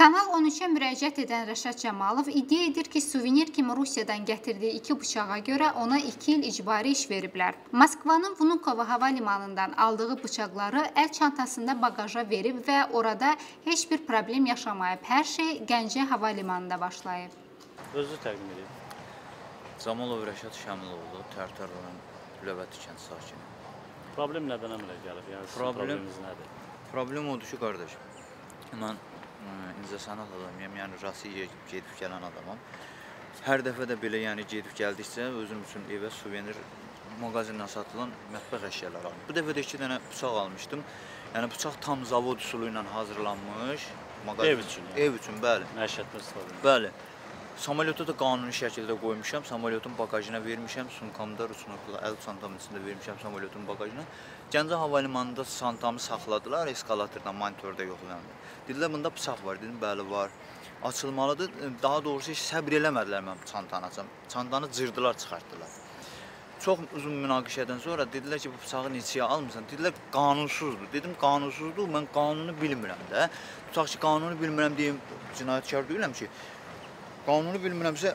Kanal 13-ə müraciət edən Rəşad Cəmalov iddia edir ki, suvenir kimi Rusiyadan gətirdiyi iki bıçağa görə ona 2 il icbari iş veriblər. Moskvanın Vnukovo hava limanından aldığı bıçaqları əl çantasında bagaja verib və orada heç bir problem yaşamayıb. Hər şey Gəncə hava limanında başlayıb. Özü təqdim edib. Cəmalov Rəşad Şəmilovlu, Tərdar rayonu Lövbəti kənd sakini. Problem nədən əmələ gəlib? Yəni problemimiz nədir? Problem odur ki, qardaşım. Mən İnsanat adamıyam, yəni Rusiya gedib gələn adamam. Hər dəfə də belə yəni gedib gəldikcə özüm üçün evə suvenir mağazindən satılan mətbəx əşyaları aldım. Bu dəfə də 2 dənə bıçaq almışdım. Yəni bıçaq tam zavod üsulu ilə hazırlanmış. Ev üçün yəni? Ev üçün, bəli. Məişətdə istifadə. Bəli. Samolyota da qanuni şəkildə qoymuşam, samolyotun bagajına vermişəm, sumkamda, rusunokla, əl çantamın içində vermişəm samolyotun bagajına. Gəncə havalimanında çantamı saxladılar, eskalatordan, monitorda yoxlandı. Dedilər, bunda bıçaq var, dedim, bəli var. Açılmalıdır, daha doğrusu heç səbir eləmədilər mən çantanı açam. Çantanı cırdılar, çıxartdılar. Çox uzun münaqişədən sonra dedilər ki, bu bıçağı neçəyə almırsan? Dedilər, qanunsuzdur. Dedim, qanunsuzdur, mən qanunu bilmirəm də. Tutaq ki, qanunu bilmirəm deyim, cinayətkar deyiləm ki, qanunu bilmirəmsə,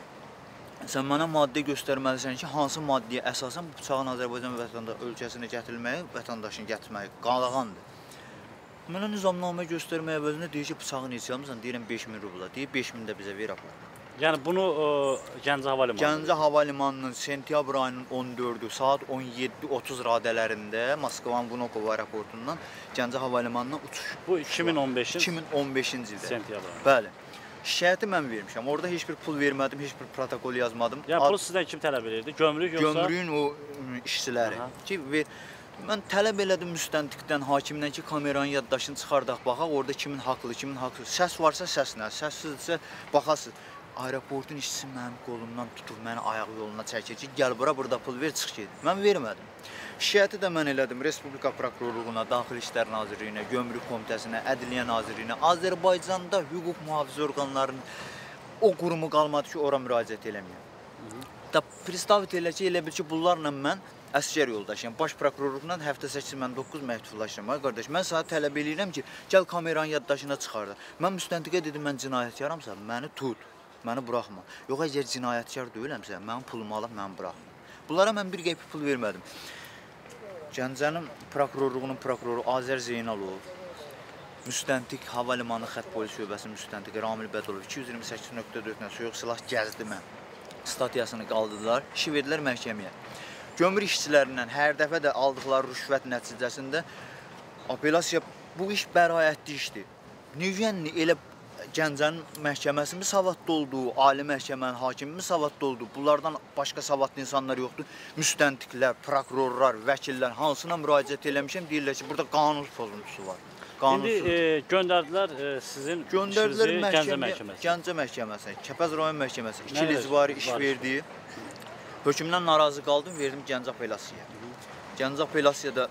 sən mənə maddə göstərməlisən ki, hansı maddiyə əsasən bu bıçağın Azərbaycan ölkəsinə gətirilməyi, vətəndaşını gətirməyi qadağandır. Mənə nizamnaməyə göstərməyə əvəzinə deyir ki, bıçağı neçə almısan? Deyirəm 5.000 rubla, deyir 5.000 də bizə ver apar. Yəni bunu Gəncə hava limanı? Gəncə hava limanının sentyabr ayının 14-ü saat 17:30 radələrində Moskvanın Vnukovo aeroportundan Gəncə hava limanına uçuş. Bu 2015-ci ildə. Sentyabr ayı. Bəli. Şikayəti mən vermişəm. Orada heç bir pul vermədim, heç bir protokol yazmadım. Yəni pulu sizdən kim tələb edirdi? Gömrük yoxsa? Gömrüyün o işçiləri. Mən tələb elədim müstəntiqdən, hakimdən ki, kameranın yaddaşını çıxardaq, baxaq. Orada kimin haqlı, kimin haqsız. Səs varsa səslə, səssizdirsə baxasız. Aeroportun işçisi mənim qolumdan tutub, məni ayağı yoluna çəkir ki, gəl bura, burada pul ver, çıx gedin. Mən vermədim. Şikayəti də mən elədim Respublika Prokurorluğuna, Daxili İşlər Nazirliyinə, Gömrük Komitəsinə, Ədliyyə Nazirliyinə, Azərbaycanda hüquq mühafizə orqanlarının o qurumu qalmadı ki, ora müraciət eləməyəm. Da pristavit elə ki, elə bil ki, bunlarla mən əsgər yoldaşıyam. Baş Prokurorluğundan həftə 8-9 məktublaşıram. Ay qardaş, mən sənə tələb eləyirəm ki, gəl kameranın yaddaşına çıxarda. Mən müstəntiqə dedim, mən cinayətkaramsa, məni tut, məni buraxma. Yox, əgər cinayətkar deyiləmsə, mənim pulumu alıb, məni buraxma. Bunlara mən bir qəpik pul vermədim. Gəncənin prokurorluğunun prokuroru Azər Zeynalov, müstəntiq havalimanı xətt polis şöbəsinin müstəntiqi Ramil Bədolov 228.4-dən soyuq silah gəzdi mən statiyasını qaldırdılar, işi verdilər məhkəməyə. Gömrük işçilərindən hər dəfə də aldıqları rüşvət nəticəsində apelasiya, bu iş bəraətli işdir. Nüvyenli elə Gəncənin məhkəməsimi savadlı olduğu, ali məhkəmənin hakimimi savadlı olduğu, bunlardan başqa savadlı insanlar yoxdur. Müstəntiqlər, prokurorlar, vəkillər hansına müraciət eləmişəm, deyirlər ki, burada qanun pozuntusu var. İndi göndərdilər sizin işinizi Gəncə məhkəməsinə, Kəpəz rayon məhkəməsinə, 2 il icbari iş verdi. Hökümdən narazı qaldım, verdim Gəncə apelasiyaya. Gəncə apelasiyada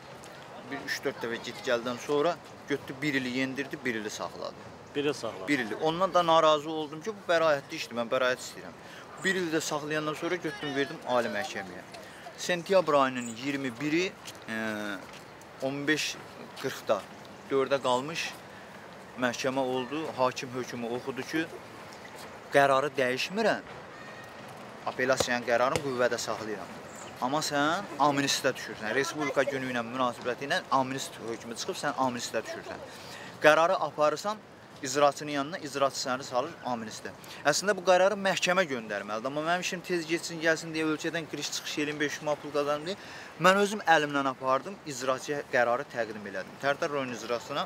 3-4 dəfə get-gəldən sonra götdü 1 ili yendirdi, 1 ili saxladı. Bir il. Ondan da narazı oldum ki, bu bəraətli işdir, mən bəraət istəyirəm. 1 ildə saxlayandan sonra götdüm, verdim ali məhkəməyə. Sentyabr ayının 21-i 15:40-da 4-də qalmış məhkəmə oldu. Hakim hökmü oxudu ki, qərarı dəyişmirəm, apelasiyanın qərarını qüvvədə saxlayıram. Amma sən amnistiyə düşürsən, Respublika günü ilə münasibəti ilə amnist hökmü çıxıb, sən amnistiyə düşürsən. Qərarı aparırsan, İcraçının yanına icraçı səni salır amnistiyə. Əslində bu qərarı məhkəmə göndərməlidir. Amma mənim işim tez geçsin, gəlsin deyə ölkədən giriş-çıxış eləyim, 500 manat pul qazanım deyə mən özüm əlimdən apardım, icraçıya qərarı təqdim elədim. Tərdar rayonu icraçısına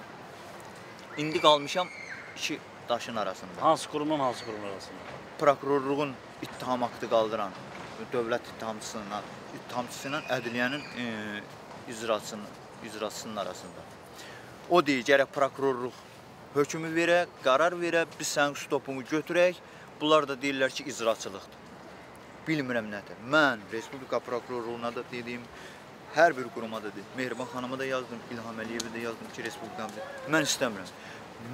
indi qalmışam 2 daşın arasında. Hansı qurumun, hansı qurumun arasında? Prokurorluğun ittiham aktı qaldıran dövlət ittihamçısından ədliyyənin icraçısının arasında. O deyir, gərək prokurorluq hökmü verək, qərar verək, biz sənin stopumu götürək. Bunlar da deyirlər ki, icraçılıqdır. Bilmirəm nədir. Mən Respublika Prokurorluğuna da dediyim, hər bir quruma da dediyim, Mehriban xanıma da yazdım, İlham Eliyevə də yazdım ki, Respublikamda. Mən istəmirəm.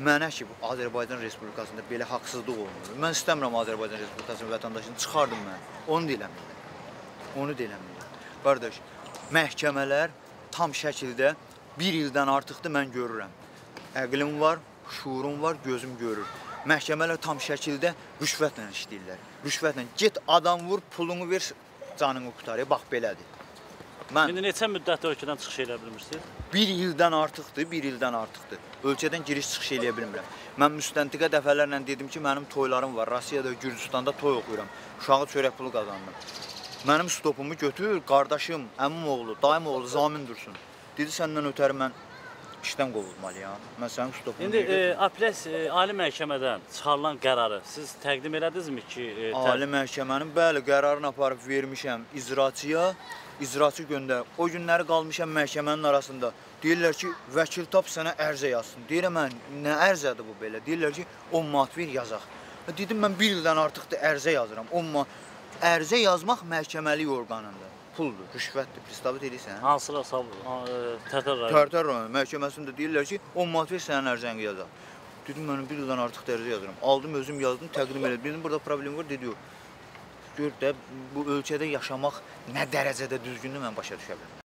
Mənə ki, Azərbaycan Respublikasında belə haqsızlıq olunur. Mən istəmirəm Azərbaycan Respublikasının vətəndaşını çıxardım mən. Onu da eləmirəm. Onu da eləmirəm. Qardaş, məhkəmələr tam şəkildə 1 ildən artıqdır mən görürəm. Əqlim var. Şuurum var, gözüm görür. məhkəmələr tam şəkildə rüşvətlə işləyirlər. Rüşvətlə get adam vur, pulunu ver, canını qutarır. Bax belədir. İndi neçə müddət ölkədən çıxış eləyə bilmirsiniz? Bir ildən artıqdır. Ölkədən giriş-çıxış eləyə bilmirəm. Mən müstəntiqə dəfələrlə dedim ki, mənim toylarım var. Rusiyada, Gürcüstanda toy oxuyuram. Uşağı çörək pulu qazandım. Mənim stopumu götür, qardaşım, əmim oğlu, dayım oğlu zamin dursun. Dedi, səndən ötəri mən işdən qovulmalıyam. Mən sənin stopumu götür. İndi apellyasiya Ali Məhkəmədən çıxarılan qərarı siz təqdim elədinizmi ki? Ali Məhkəmənin bəli qərarını aparıb vermişəm icraçıya. İcraçı göndər. O günləri qalmışam məhkəmənin arasında. Deyirlər ki, vəkil tap sənə ərzə yazsın. Deyirəm, mən, nə ərzədir bu belə? Deyirlər ki, 10 manat ver yazaq. Dedim, mən bir ildən artıqdır ərzə yazıram. 10 manat. Ərzə yazmaq məhkəməlik orqanında. Puldur, rüşvətdir, pristavit edirsən. Hansıra Tərdar rayonu? Tərdar rayonu məhkəməsində deyirlər ki, 10 manat ver sənin ərzəni yazaq. Dedim, mən bir ildən artıq ərzə yazıram. Aldım, özüm yazdım, təqdim elədim. Dedim, burada problem var, dedi o. Gör də, bu ölkədə yaşamaq nə dərəcədə düzgündür mən başa düşə bilmirəm.